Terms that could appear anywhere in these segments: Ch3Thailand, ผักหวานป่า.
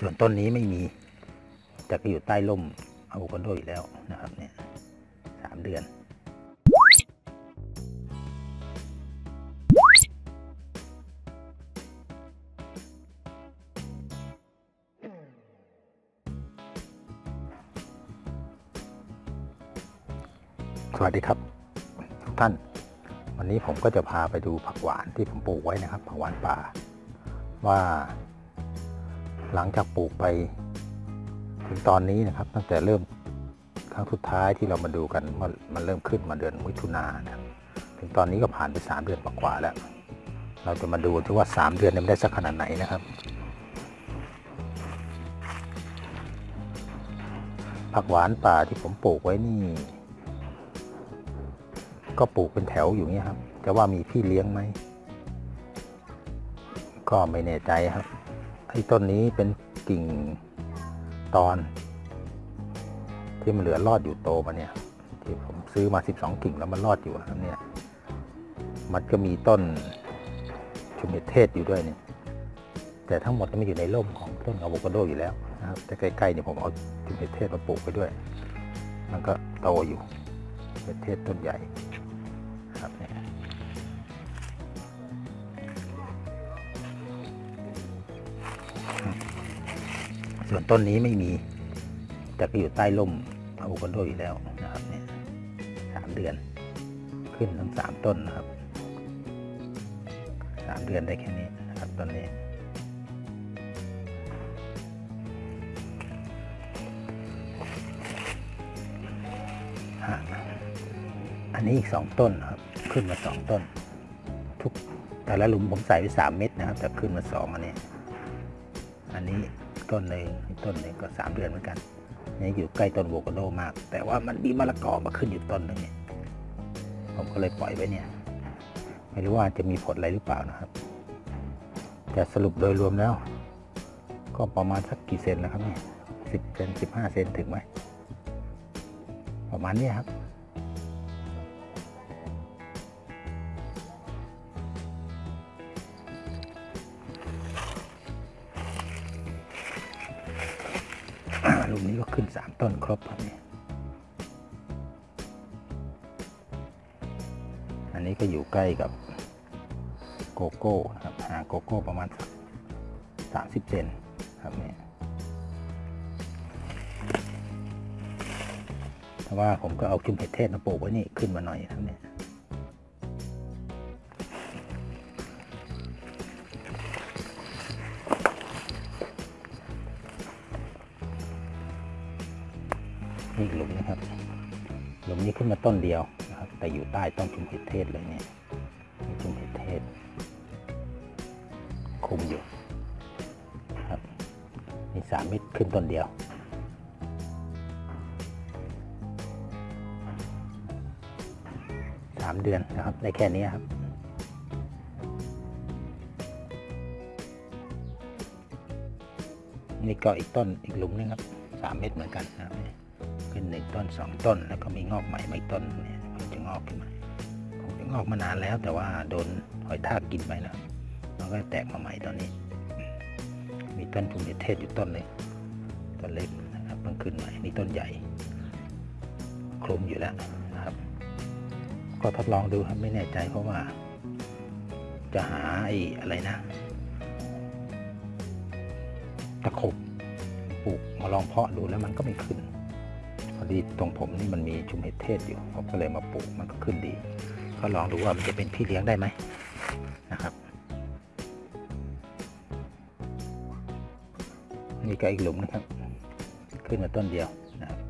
ส่วนต้นนี้ไม่มีแต่ก็อยู่ใต้ร่มอะโวคาโดอยู่แล้วนะครับเนี่ย3 เดือนสวัสดีครับทุกท่านวันนี้ผมก็จะพาไปดูผักหวานที่ผมปลูกไว้นะครับผักหวานป่าว่าหลังจากปลูกไปถึงตอนนี้นะครับตั้งแต่เริ่มครั้งสุดท้ายที่เรามาดูกันมันเริ่มขึ้นมาเดือนมิถุนายนถึงตอนนี้ก็ผ่านไป3 เดือนกว่าแล้วเราจะมาดูที่ว่า3 เดือนมันได้สักขนาดไหนนะครับผักหวานป่าที่ผมปลูกไว้นี่ก็ปลูกเป็นแถวอยู่เนี่ยครับจะว่ามีพี่เลี้ยงไหมก็ไม่แน่ใจครับไอ้ต้นนี้เป็นกิ่งตอนที่มันเหลือรอดอยู่โตมาเนี่ยที่ผมซื้อมา12 กิ่งแล้วมันรอดอยู่ครับเนี่ยมันก็มีต้นชุมเทศอยู่ด้วยเนี่ยแต่ทั้งหมดมันอยู่ในร่มของต้นอะโวคาโดอยู่แล้วนะครับแต่ใกล้ๆเนี่ยผมเอาชุมเทศมาปลูกไปด้วยมันก็โตอยู่เป็นเทศต้นใหญ่ครับเนี่ยส่วนต้นนี้ไม่มีแต่ก็อยู่ใต้ร่มอะโวคาโดอยู่แล้วนะครับเนี่ย3 เดือนขึ้นทั้ง3 ต้นนะครับ3 เดือนได้แค่นี้นะครับต้นนี้อันนี้อีก2 ต้นครับขึ้นมา2 ต้นทุกแต่ละหลุมผมใส่ไป3 เม็ดนะครับแต่ขึ้นมา2อันนี้ต้นหนึ่งก็3 เดือนเหมือนกันนี่อยู่ใกล้ต้นโวคาโดมากแต่ว่ามันมีมะละกอมาขึ้นอยู่ต้นนึงเนี่ยผมก็เลยปล่อยไว้เนี่ยไม่รู้ว่าจะมีผลอะไรหรือเปล่านะครับแต่สรุปโดยรวมแล้วก็ประมาณสักกี่เซนแล้วครับเนี่ย10 เซน15 เซนถึงไหมประมาณนี้ครับลูกนี้ก็ขึ้น3 ต้นครบครับเนี่ยอันนี้ก็อยู่ใกล้กับโกโก้ครับห่างโกโก้ประมาณ30 เซนครับเนี่ยแต่ว่าผมก็เอาชุมเห็ดเทศมาปลูกไว้นี่ขึ้นมาหน่อยครับเนี่ยนี่หลุมนะครับหลุมนี้ขึ้นมาต้นเดียวนะครับแต่อยู่ใต้ต้นชุมเห็ดเทศเลยเนี่ยชุมเห็ดเทศคุมอยู่ครับมี3 เม็ดขึ้นต้นเดียว3 เดือนนะครับได้แค่นี้ครับนี่ก็อีกต้นอีกหลุมนึงครับ3 เม็ดเหมือนกันครับเป็น1 ต้น2 ต้นแล้วก็มีงอกใหม่มาอีกต้นเนี่ยคงจะงอกขึ้นมาคงจะงอกมานานแล้วแต่ว่าโดนหอยทากกินไปนะมันก็แตกมาใหม่ตอนนี้มีต้นชุมเทศอยู่ต้นเลยต้นเล็กนะครับมันขึ้นใหม่มีต้นใหญ่คลุมอยู่แล้วนะครับก็ทดลองดูครับไม่แน่ใจเพราะว่าจะหาอะไรนะตะขบปลูกมาลองเพาะดูแล้วมันก็ไม่ขึ้นพอดีตรงผมนี่มันมีชุมเห็ดเทศอยู่ผมก็เลยมาปลูกมันก็ขึ้นดีก็ลองดูว่ามันจะเป็นพี่เลี้ยงได้ไหมนะครับนี่ก็อีกหลุมนะครับขึ้นมาต้นเดียวนะครับ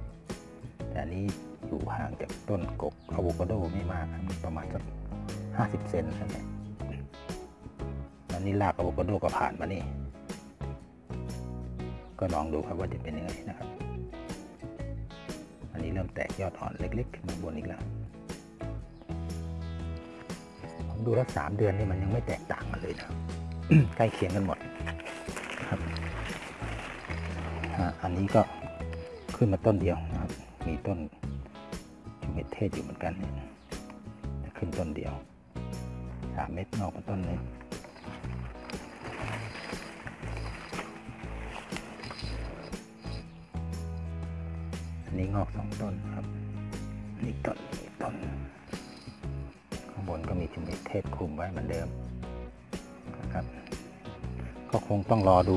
แต่อันนี้อยู่ห่างจากต้นกกอะโวคาโดไม่มากประมาณสัก50 เซนนั่นแหละอันนี้รากอะโวคาโดก็ผ่านมานี่ก็ลองดูครับว่าจะเป็นยังไงนะครับอันนี้เริ่มแตกยอดอ่อนเล็กๆขึ้นมาบนอีกแล้วผมดูแล้ว3 เดือนนี่มันยังไม่แตกต่างกันเลยนะ ใกล้เคียงกันหมดครับอันนี้ก็ขึ้นมาต้นเดียวนะครับมีต้นชุมเห็ดเทศอยู่เหมือนกันเนี่ยขึ้นต้นเดียว3 เม็ดนอกมาต้นนึง นี้งอกสองต้นครับนี่ต้นข้างบนก็มีจิมเบเทศคลุมไว้เหมือนเดิมนะครับก็คงต้องรอดู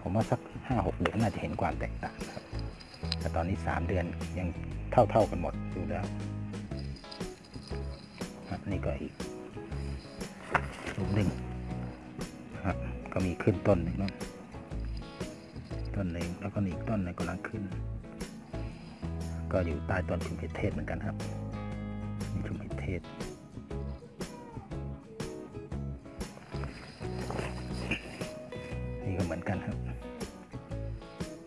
ผมว่าสัก 5-6 เดือนน่าจะเห็นความแตกต่างครับแต่ตอนนี้3เดือนยังเท่ากันหมดดูแล้วครับนี่ก็อีกรูปหนึ่งครับก็มีขึ้นต้นหนึ่งนะต้นหนึ่งแล้วก็อีกต้นหนึ่งกำลังขึ้นก็อยู่ใต้ต้นชุมพิเทศเหมือนกันครับนี่ชุมพิเทศนี่ก็เหมือนกันครับ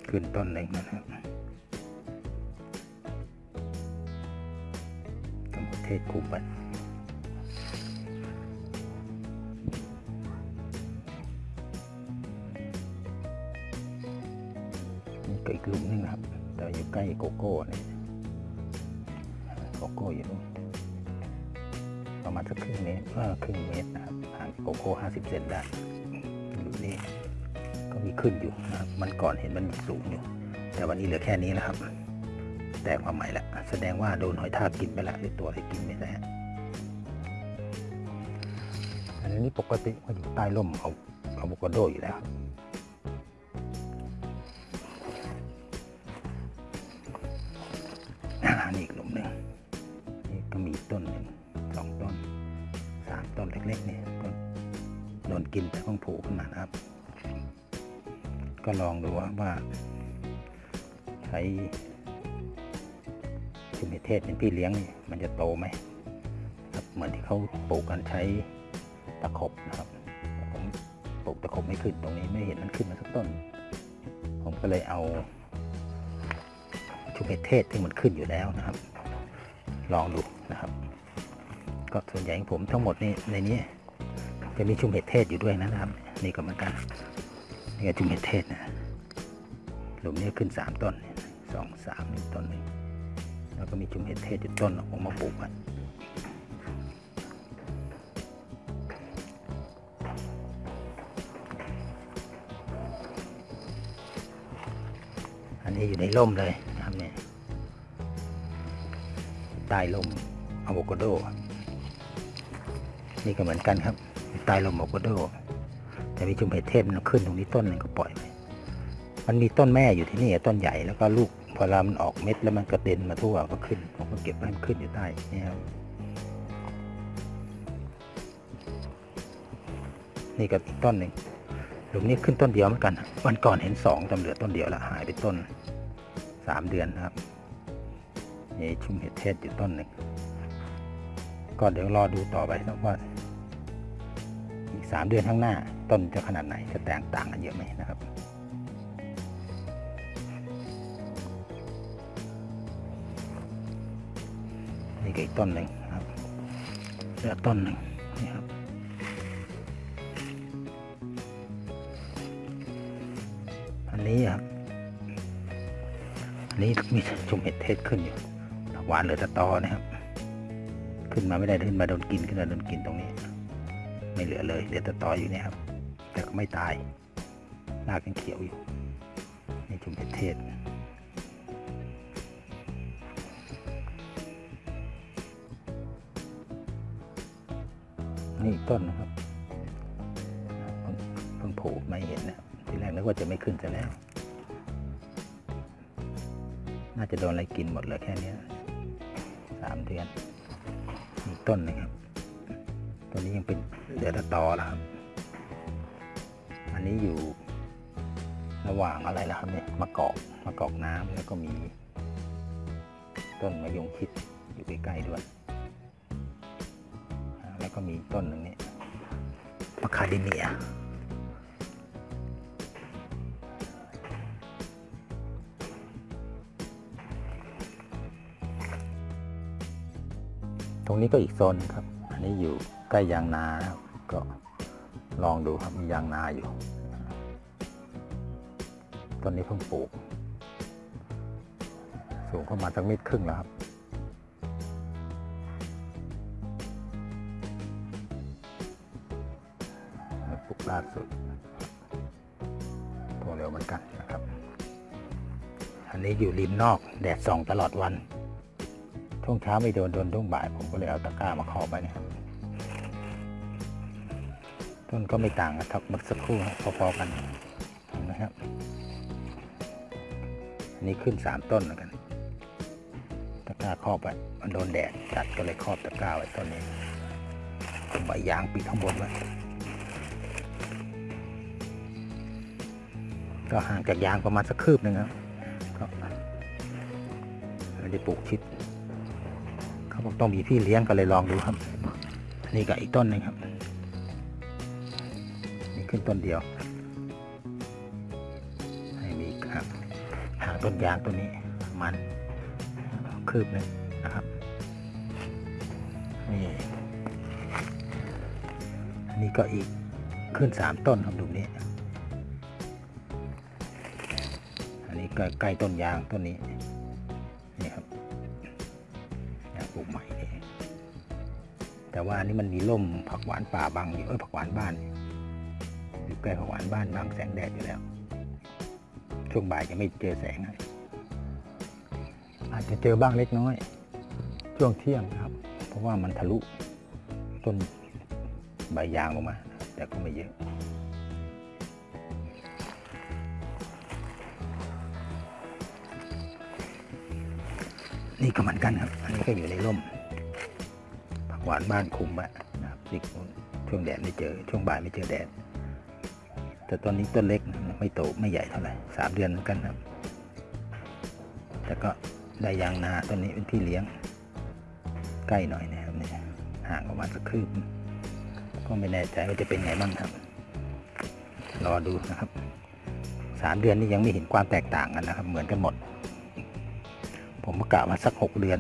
ขึ้นต้นหนึ่งนะครับชุมพิเทศคูบัตนี่ก็อีกกลุ่มนึงนะครับแต่อยู่ใกล้โกโก้นี่โกโก้อยู่นู่นประมาณสักครึ่งเมตรนะครับห่างโกโก้50 เซนได้อยู่นี่ก็มีขึ้นอยู่นะครับมันก่อนเห็นมันสูงอยู่แต่วันนี้เหลือแค่นี้นะครับแตกมาใหม่ละแสดงว่าโดนหอยทากกินไปละหรือตัวอะไรกินไม่ได้อันนี้ปกติก็อยู่ใต้ร่มอะโวคาโดอยู่แล้วนี่อีกหลุมหนึ่งนี่ก็มีต้นหนึ่ง2 ต้น 3 ต้นเล็กๆนี่ก็โดนกินแต่ต้องโผล่ขึ้นมาครับก็ลองดูว่าใช้จิมเบเทศเป็นพี่เลี้ยงมันจะโตไหมครับเหมือนที่เขาปลูกกันใช้ตะขบนะครับผมปลูกตะขบไม่ขึ้นตรงนี้ไม่เห็นมันขึ้นมาสักต้นผมก็เลยเอาชุมเทศที่มันขึ้นอยู่แล้วนะครับลองดูนะครับก็ส่วนใหญ่ของผมทั้งหมดนี่ในนี้จะมีชุมเทศอยู่ด้วยนะครับนี่ก็เหมือนกันนี่ก็ชุมเทศนะหลุมนี้ขึ้น3 ต้น2-3 ต้นนึงแล้วก็มีชุมเทศอยู่ต้นผมมาปลูกกันอันนี้อยู่ในร่มเลยใต้ลมอะโวคาโดนี่ก็เหมือนกันครับใต้ลมอะโวคาโดแต่มีชุมเห็ดเทพมันขึ้นตรงนี้ต้นหนึ่งก็ปล่อยไปมันมีต้นแม่อยู่ที่นี่ต้นใหญ่แล้วก็ลูกพอลามันออกเม็ดแล้วมันกระเด็นมาทั่วก็ขึ้นผมก็เก็บไว้มันขึ้นอยู่ใต้นี่ครับนี่ก็อีกต้นหนึ่งหลุมนี้ขึ้นต้นเดียวเหมือนกันวันก่อนเห็น2จำเหลือต้นเดียวละหายไปต้น3 เดือนครับนี่ชุมเห็ดเทศอยู่ต้นหนึ่งก็เดี๋ยวรอดูต่อไปนะว่าอีก3 เดือนข้างหน้าต้นจะขนาดไหนจะแตกต่างกันเยอะไหมนะครับนี่ก็อีกต้นหนึ่งครับเหลือต้นหนึ่งนี่ครับอันนี้ครับอันนี้มีชุมเห็ดเทศขึ้นอยู่หวานเหลือแต่ตอนะครับขึ้นมาไม่ได้ขึ้นมาโดนกินขึ้นมาโดนกินตรงนี้ไม่เหลือเลยเหลือแต่ตออยู่เนี่ยครับแต่ก็ไม่ตายรากยังเขียวอยู่ในชุมเทศนี่ต้นนะครับเพิ่งโผล่ไม่เห็นนะทีแรกนึกว่าจะไม่ขึ้นซะแล้วน่าจะโดนอะไรกินหมดเลยแค่นี้3 เดือนมีต้นนะครับตัวนี้ยังเป็นเดือดตอแล้วครับอันนี้อยู่ระหว่างอะไรแล้วครับเนี่ยมะกอกน้ำแล้วก็มีต้นมะยงชิดอยู่ใกล้ๆด้วยแล้วก็มีต้นหนึ่งนี่มะคาเดเมียตรงนี้ก็อีกโซนครับอันนี้อยู่ใกล้ยางนาครับก็ลองดูครับมียางนาอยู่ต้นนี้เพิ่งปลูกสูงเข้ามาสัก1.5 เมตรแล้วครับปลูกล่าสุดโตเร็วเหมือนกันนะครับ อันนี้อยู่ริมนอกแดดส่องตลอดวันช่วงเช้าไม่โดนช่วงบ่ายผมก็เลยเอาตะกร้ามาครอบไปเนี่ยต้นก็ไม่ต่างกันทับเมื่อสักครู่พอๆกันนะครับอันนี้ขึ้น3ต้นแล้วกันตะกร้าครอบไปมันโดนแดดจัดก็เลยครอบตะกร้าไว้ต้นนี้ผมใบยางปิดข้างบนไว้ก็ห่างจากยางประมาณสักคืบหนึ่งครับเราจะปลูกชิดเขาบอกต้องมีพี่เลี้ยงก็เลยลองดูครับอันนี้ก็อีกต้นหนึ่งครับนี่ขึ้นต้นเดียวให้มีครับห่างต้นยางตัวนี้มันคืบหนึ่งนะครับนี่อันนี้ก็อีกขึ้น3ต้นครับดูนี้ใกล้ต้นยางต้นนี้นี่ครับยางปลูกใหม่นี่แต่ว่าอันนี้มันมีร่มผักหวานป่าบังอยู่ผักหวานบ้านอยู่ใกล้ผักหวานบ้านบังแสงแดดอยู่แล้วช่วงบ่ายจะไม่เจอแสงอาจจะเจอบ้างเล็กน้อยช่วงเที่ยงครับเพราะว่ามันทะลุต้นใบยางลงมาแต่ก็ไม่เยอะนี่ก็เหมือนกันครับอันนี้ก็อยู่ในร่มผักหวานบ้านคุมไว้นะครับช่วงแดดไม่เจอช่วงบ่ายไม่เจอแดดแต่ตอนนี้ต้นเล็กไม่โตไม่ใหญ่เท่าไหร่3เดือนเหมือนกันครับแต่ก็ได้ยางนาต้นนี้เป็นพี่เลี้ยงใกล้หน่อยนะครับนี่ห่างออกมาสักครึ่งก็ไม่แน่ใจว่าจะเป็นไงบ้างครับรอดูนะครับ3เดือนนี้ยังไม่เห็นความแตกต่างกันนะครับเหมือนกันหมดผมกะมาสัก6เดือน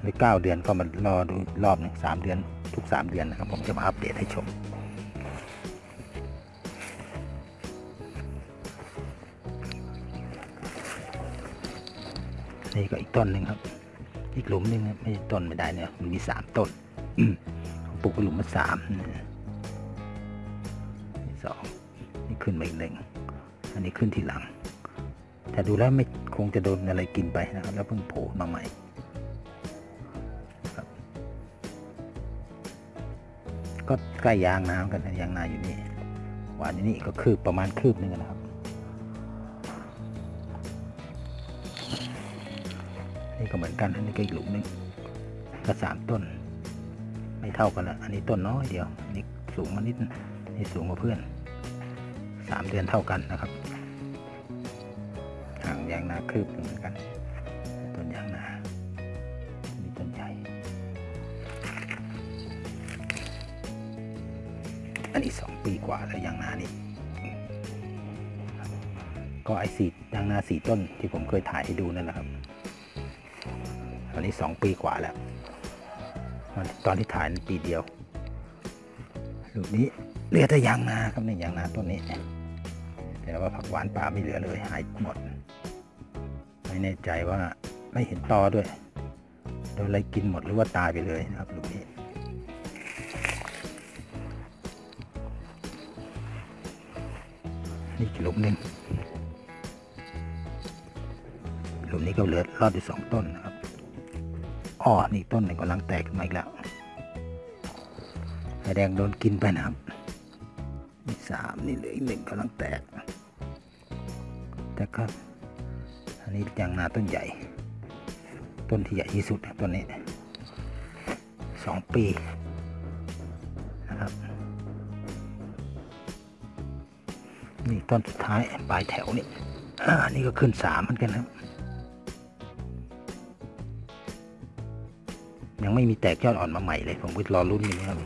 หรือ9เดือนก็มารอดูรอบนึง3เดือนทุก3เดือนนะครับผมจะมาอัปเดตให้ชมนี่ก็อีกต้นหนึ่งครับอีกหลุมนึงครับไม่ต้นไม่ได้เนี่ยมันมี3ต้นปลูกหลุมมา3นี่2นี่ขึ้นมาอีกหนึ่งอันนี้ขึ้นทีหลังแต่ดูแล้วไม่คงจะโดนอะไรกินไปนะครับแล้วเพิ่งโผล่มาใหม่ครับก็ใกล้ยางน้ำกันยางนาอยู่นี่หวานนี่ก็คืบประมาณคืบหนึ่งนะครับนี่ก็เหมือนกันอันนี้ก็อีกหลุมหนึ่งก็3ต้นไม่เท่ากันละอันนี้ต้นน้อยเดียวอันนี้สูงมานิดนี่สูงกว่าเพื่อน3เดือนเท่ากันนะครับยางนาคืบเหมือนกันต้นยางนามีต้นใหญ่อันนี้2ปีกว่าแล้วยางนานี่ก็ไอซียางนา4ต้นที่ผมเคยถ่ายให้ดูนั่นแหละครับตอนนี้2ปีกว่าแล้วตอนที่ถ่ายนั้นปีเดียวลูกนี้เหลือแต่ยางนาครับนี่ยางนาต้นนี้แต่ว่าผักหวานป่าไม่เหลือเลยหายหมดไม่แน่ใจว่าไม่เห็นตอด้วยโดนอะไรกินหมดหรือว่าตายไปเลยนะครับลูกนี้นี่หลุมหนึ่งหลุมนี้ก็เหลือรอดอยู่2ต้นนะครับอ้อนี่ต้นหนึ่งกำลังแตกมาอีกแล้วไข่แดงโดนกินไปนะครับนี่3นี่เหลืออีก1กำลังแตกแต่ก็อันนี้ยางนาต้นใหญ่ต้นที่ใหญ่ที่สุดต้นนี้2ปีนะครับนี่ต้นสุดท้ายปลายแถวนี่อันนี้ก็ขึ้น3เหมือนกันครับยังไม่มีแตกยอดอ่อนมาใหม่เลยผมก็รอรุ่นนี้ครับ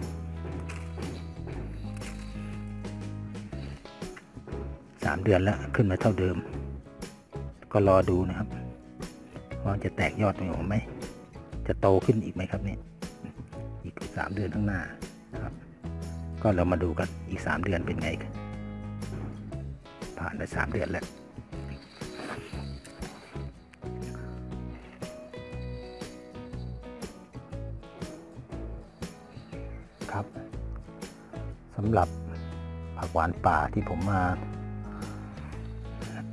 3เดือนแล้วขึ้นมาเท่าเดิมก็รอดูนะครับว่าจะแตกยอดไหมผมไหมจะโตขึ้นอีกไหมครับเนี่ยอีก3เดือนข้างหน้านะครับก็เรามาดูกันอีก3เดือนเป็นไงกันผ่านไป3เดือนแล้วครับสำหรับผักหวานป่าที่ผมมา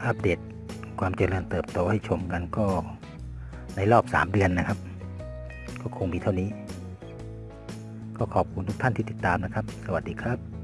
อัปเดต ความเจริญเติบโตให้ชมกันก็ในรอบ3เดือนนะครับก็คงมีเท่านี้ก็ขอบคุณทุกท่านที่ติดตามนะครับสวัสดีครับ